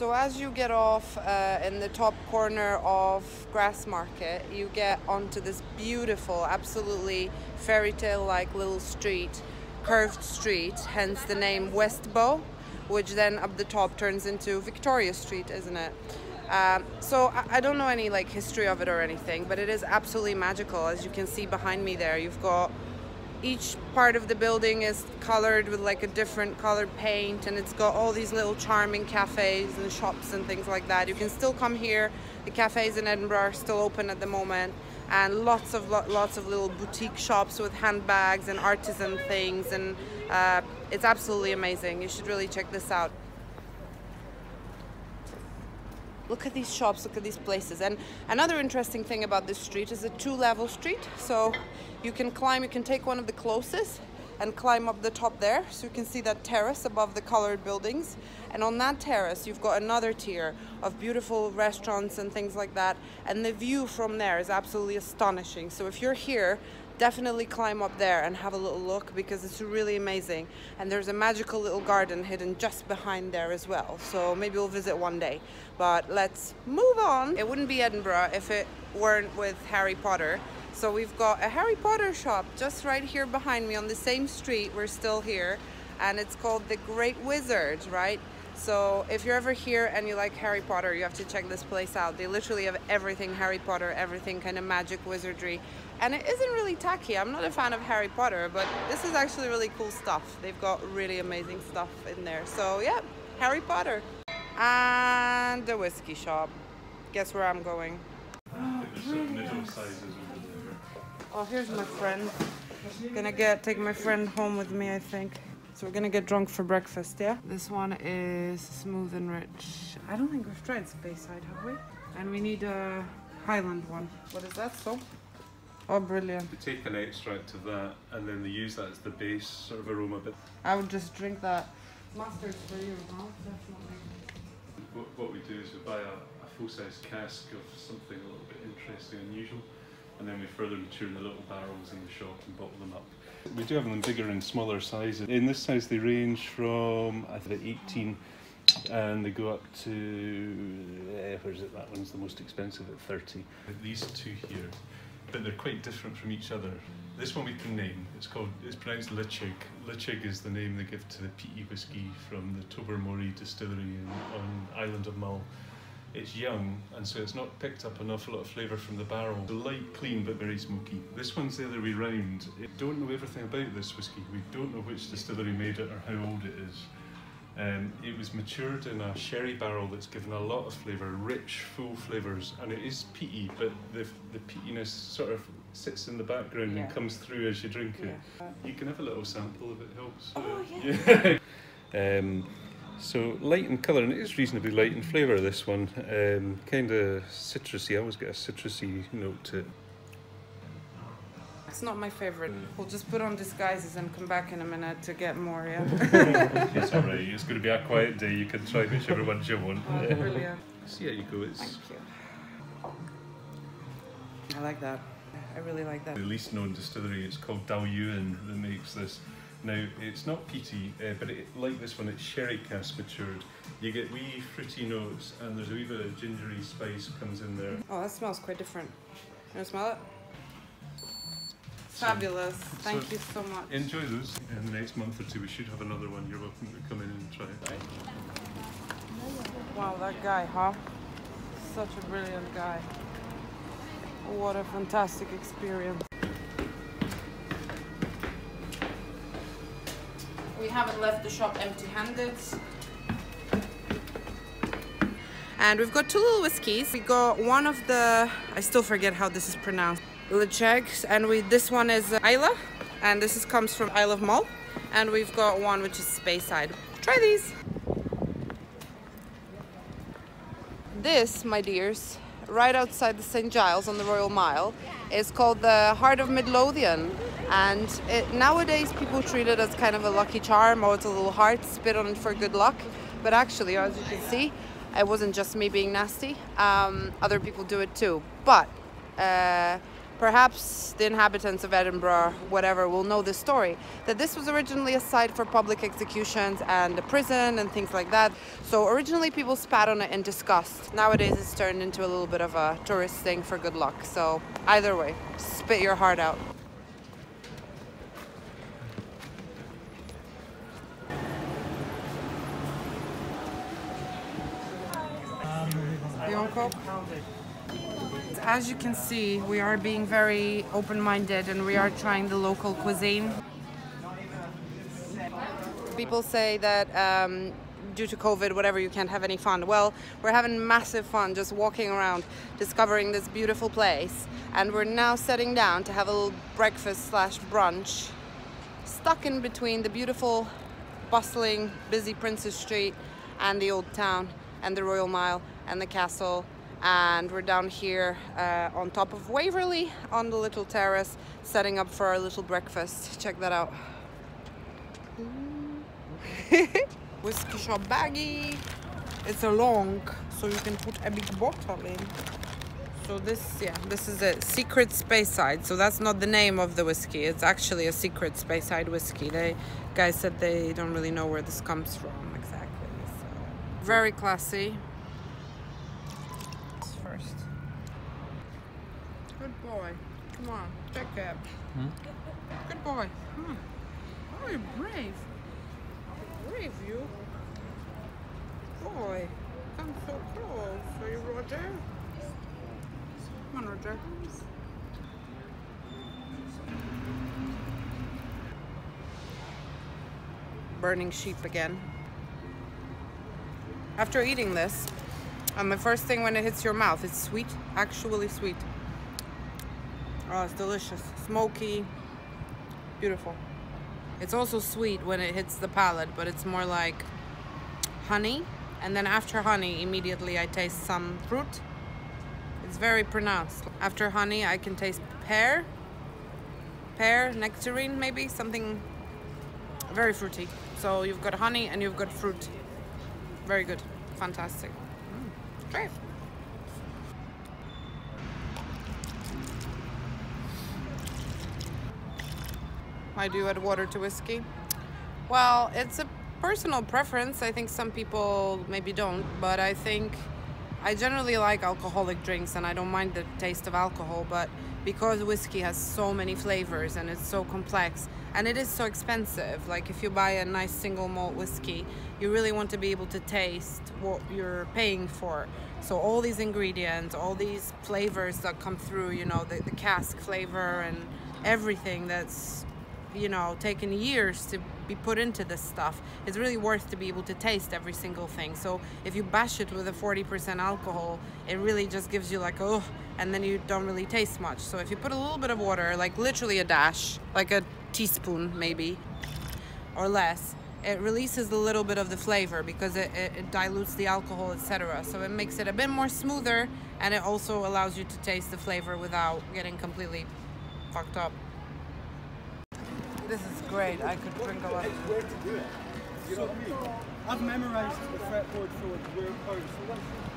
So as you get off in the top corner of Grass Market, you get onto this beautiful, absolutely fairy tale-like little street, curved street, hence the name Westbow, which then up the top turns into Victoria Street, isn't it? So I don't know any like history of it or anything, but it is absolutely magical. As you can see behind me there, you've got each part of the building is colored with like a different colored paint, and it's got all these little charming cafes and shops and things like that. You can still come here. The cafes in Edinburgh are still open at the moment, and lots of little boutique shops with handbags and artisan things, and it's absolutely amazing. You should really check this out. Look at these shops, look at these places. And another interesting thing about this street is a two-level street. So you can climb, you can take one of the closest and climb up the top there. So you can see that terrace above the colored buildings. And on that terrace, you've got another tier of beautiful restaurants and things like that. And the view from there is absolutely astonishing. So if you're here, definitely climb up there and have a little look, because it's really amazing. And there's a magical little garden hidden just behind there as well. So maybe we'll visit one day, but let's move on. It wouldn't be Edinburgh if it weren't with Harry Potter. So we've got a Harry Potter shop just right here behind me on the same street. We're still here, and it's called the Great Wizard, right? So if you're ever here and you like Harry Potter, you have to check this place out. They literally have everything Harry Potter, everything kind of magic, wizardry. And it isn't really tacky. I'm not a fan of Harry Potter, but this is actually really cool stuff. They've got really amazing stuff in there. So yeah, Harry Potter. And the whiskey shop. Guess where I'm going? Oh, oh, here's my friend. Gonna take my friend home with me, I think. So we're gonna get drunk for breakfast, yeah? This one is smooth and rich. I don't think we've tried Speyside, have we? And we need a Highland one. What is that, soap? Oh, brilliant. They take an extract of that and then they use that as the base sort of aroma bit. I would just drink that. Mustard's for you, huh? Definitely. What we do is we buy a full-size cask of something a little bit interesting, unusual, and then we further mature in the little barrels in the shop and bottle them up. We do have them bigger and smaller sizes. In this size they range from, I think, 18, and they go up to, where is it, that one's the most expensive at 30. These two here, but they're quite different from each other. This one we can name, it's pronounced Ledaig. Ledaig is the name they give to the peaty whisky from the Tobermory Distillery on Island of Mull. It's young, and so it's not picked up an awful lot of flavour from the barrel. The light, clean, but very smoky. This one's the other way round. We don't know everything about this whisky. We don't know which distillery made it or how old it is. It was matured in a sherry barrel that's given a lot of flavour, rich, full flavours, and it is peaty, but the peatiness sort of sits in the background, yeah, and comes through as you drink it. Yeah. You can have a little sample if it helps. Oh, yeah. Yeah. So light in colour, and it is reasonably light in flavour, this one. Kind of citrusy. I always get a citrusy note to it. It's not my favourite. We'll just put on disguises and come back in a minute to get more, yeah? It's all right. It's going to be a quiet day. You can try whichever ones you want. Oh, brilliant. See how you go. It's... Thank you. I like that. I really like that. The least known distillery, it's called Dal Yuen, that makes this. Now, it's not peaty, but like this one, it's sherry cask matured. You get wee fruity notes, and there's a wee bit of gingery spice comes in there. Oh, that smells quite different. You want to smell it? Fabulous. Thank you so much. Enjoy those. In the next month or two, we should have another one. You're welcome to come in and try it. Wow, that guy, huh? Such a brilliant guy. What a fantastic experience. We haven't left the shop empty-handed. And we've got two little whiskies. We got one of the, I still forget how this is pronounced, Ledaig, and this one is Islay, and this comes from Isle of Mull. And we've got one which is Speyside. Try these. This, my dears, right outside the Saint Giles on the Royal Mile, is called the Heart of Midlothian. And nowadays people treat it as kind of a lucky charm, or it's a little heart, spit on it for good luck. But actually, as you can see, it wasn't just me being nasty. Other people do it too. But Perhaps the inhabitants of Edinburgh, whatever, will know this story, that this was originally a site for public executions and a prison and things like that. So originally people spat on it in disgust. Nowadays it's turned into a little bit of a tourist thing for good luck. So either way, spit your heart out. You want Coke? As you can see, we are being very open-minded and we are trying the local cuisine. People say that due to COVID, whatever, you can't have any fun. Well, we're having massive fun just walking around, discovering this beautiful place. And we're now sitting down to have a little breakfast slash brunch, stuck in between the beautiful, bustling, busy Princess Street and the Old Town and the Royal Mile and the castle. And we're down here on top of Waverley on the little terrace, setting up for our little breakfast. Check that out. Whiskey shop baggie. It's a long, so you can put a big bottle in. So this, yeah, this is a secret Speyside. So that's not the name of the whiskey. It's actually a secret Speyside whiskey. They guys said they don't really know where this comes from exactly. So. Very classy. Good boy. Come on, check it. Hmm? Good boy. Hmm. Oh, you're brave. Brave, you. Good boy. Come so close. Are you Roger? Come on, Roger. Burning sheep again. After eating this, and the first thing when it hits your mouth, it's sweet, actually sweet. Oh, it's delicious, smoky, beautiful. It's also sweet when it hits the palate, but it's more like honey. And then after honey, immediately I taste some fruit. It's very pronounced. After honey, I can taste pear, nectarine maybe, something very fruity. So you've got honey and you've got fruit. Very good, fantastic. Great. I do add water to whiskey. Well, it's a personal preference. I think some people maybe don't, but I think I generally like alcoholic drinks and I don't mind the taste of alcohol, but because whiskey has so many flavors and it's so complex and it is so expensive, like if you buy a nice single malt whiskey, you really want to be able to taste what you're paying for. So all these ingredients, all these flavors that come through, you know, the cask flavor and everything that's, you know, taken years to be put into this stuff, it's really worth to be able to taste every single thing. So if you bash it with a 40% alcohol, it really just gives you like, oh, and then you don't really taste much. So if you put a little bit of water, like literally a dash, like a teaspoon maybe or less, it releases a little bit of the flavor because it dilutes the alcohol, etc. So it makes it a bit more smoother and it also allows you to taste the flavor without getting completely fucked up. This is great, I could drink a lot. It's where to do it. You know what I mean? I've memorized the fretboard for where cards.